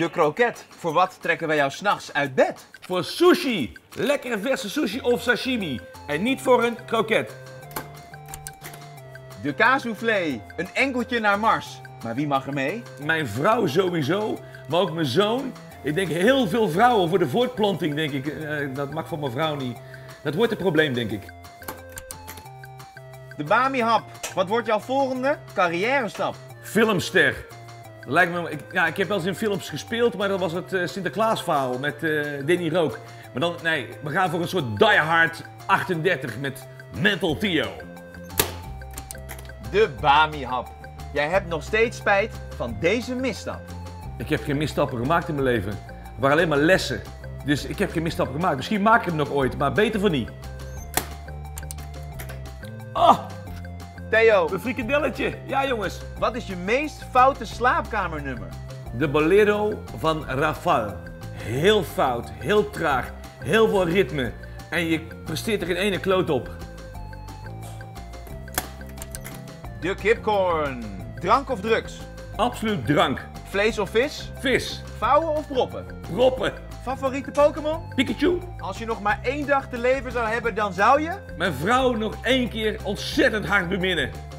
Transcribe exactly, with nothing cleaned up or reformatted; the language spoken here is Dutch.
de kroket. Voor wat trekken wij jou 's nachts uit bed? Voor sushi. Lekkere verse sushi of sashimi. En niet voor een kroket. De kaassoufflé. Een enkeltje naar Mars. Maar wie mag er mee? Mijn vrouw sowieso, maar ook mijn zoon. Ik denk heel veel vrouwen voor de voortplanting, denk ik. Uh, dat mag voor mijn vrouw niet. Dat wordt een probleem, denk ik. De Bami-hap. Wat wordt jouw volgende carrière-stap? Filmster. Lijkt me, ik, ja, ik heb wel eens in films gespeeld, maar dat was het uh, Sinterklaas-verhaal met uh, Danny Rook. Maar dan, nee, we gaan voor een soort Die Hard achtendertig met Mental Theo. De Bami-hap. Jij hebt nog steeds spijt van deze misstap. Ik heb geen misstappen gemaakt in mijn leven. Het waren alleen maar lessen. Dus ik heb geen misstappen gemaakt. Misschien maak ik hem nog ooit, maar beter van niet. Oh! Theo. Een frikandelletje. Ja, jongens. Wat is je meest foute slaapkamernummer? De Bolero van Ravel. Heel fout, heel traag, heel veel ritme. En je presteert er geen ene kloot op. De kipcorn. Drank of drugs? Absoluut drank. Vlees of vis? Vis. Vouwen of proppen? Proppen. Favoriete Pokémon? Pikachu. Als je nog maar één dag te leven zou hebben, dan zou je... mijn vrouw nog één keer ontzettend hard beminnen.